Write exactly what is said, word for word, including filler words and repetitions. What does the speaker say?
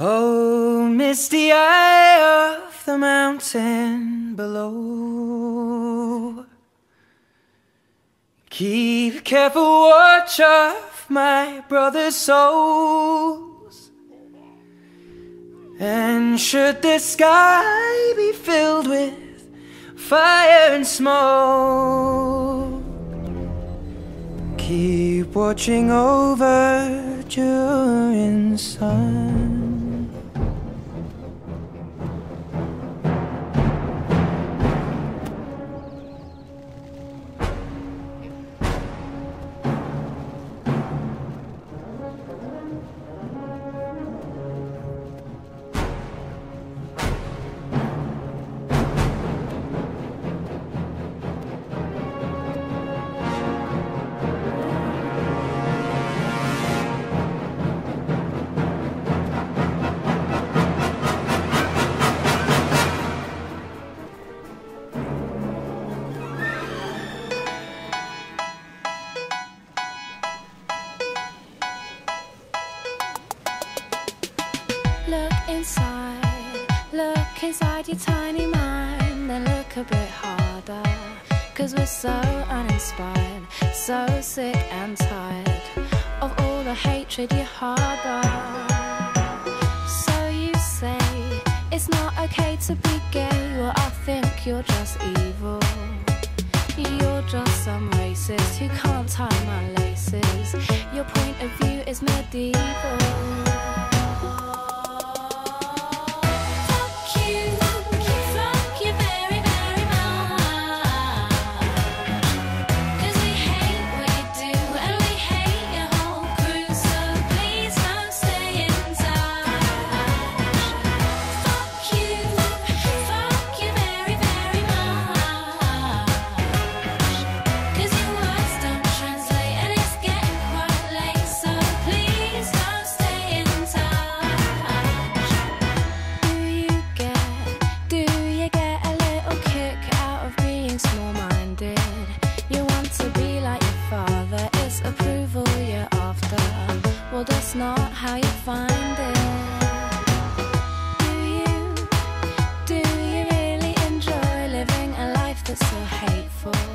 Oh, misty eye of the mountain below, keep careful watch of my brother's souls. And should the sky be filled with fire and smoke, keep watching over during sun. Look inside, look inside your tiny mind, then look a bit harder, cause we're so uninspired, so sick and tired of all the hatred you harbor. So you say it's not okay to be gay, well I think you're just evil. You're just some racist who can't tie my laces, your point of view is medieval. That's not how you find it. Do you, do you really enjoy living a life that's so hateful?